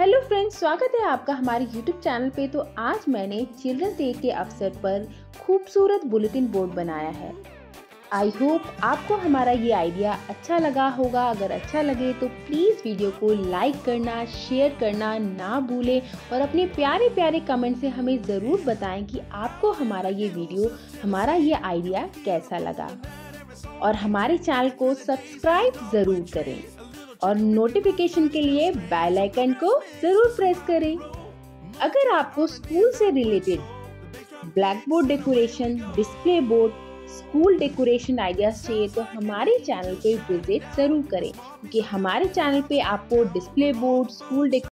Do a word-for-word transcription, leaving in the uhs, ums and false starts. Hello friends, स्वागत है आपका हमारे यूट्यूब चैनल पे। तो आज मैंने चिल्ड्रंस डे के अवसर पर खूबसूरत बुलेटिन बोर्ड बनाया है। आई होप आपको हमारा ये आइडिया अच्छा लगा होगा। अगर अच्छा लगे तो प्लीज़ वीडियो को लाइक करना, शेयर करना ना भूलें और अपने प्यारे प्यारे कमेंट से हमें ज़रूर बताएं कि आपको हमारा ये वीडियो, हमारा ये आइडिया कैसा लगा। और हमारे चैनल को सब्सक्राइब ज़रूर करें और नोटिफिकेशन के लिए बेल आइकन को जरूर प्रेस करें। अगर आपको स्कूल से related black board decoration, display board, school decoration ideas चाहिए तो हमारे चैनल पे विजिट जरूर करें, क्योंकि हमारे चैनल पे आपको डिस्प्ले बोर्ड, स्कूल